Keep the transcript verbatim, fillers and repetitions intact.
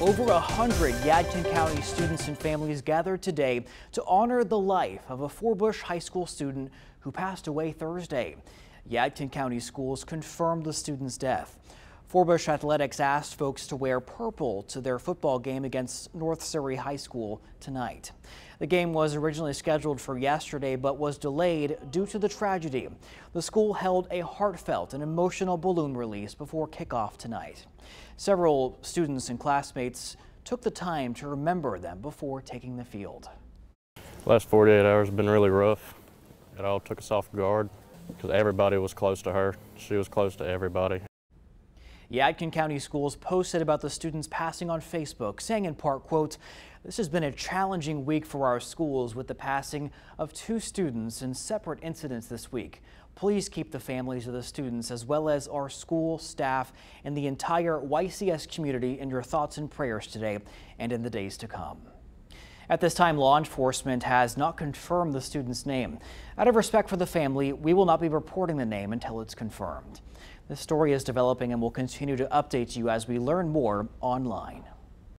Over one hundred Yadkin County students and families gathered today to honor the life of a Forbush High School student who passed away Thursday. Yadkin County schools confirmed the student's death. Forbush Athletics asked folks to wear purple to their football game against North Surrey High School tonight. The game was originally scheduled for yesterday but was delayed due to the tragedy. The school held a heartfelt and emotional balloon release before kickoff tonight. Several students and classmates took the time to remember them before taking the field. Last forty-eight hours have been really rough. It all took us off guard because everybody was close to her. She was close to everybody. Yadkin County schools posted about the students passing on Facebook, saying in part, quote, "This has been a challenging week for our schools with the passing of two students in separate incidents this week. Please keep the families of the students as well as our school staff and the entire Y C S community in your thoughts and prayers today and in the days to come." At this time, law enforcement has not confirmed the student's name. Out of respect for the family, we will not be reporting the name until it's confirmed. This story is developing and we'll continue to update you as we learn more online.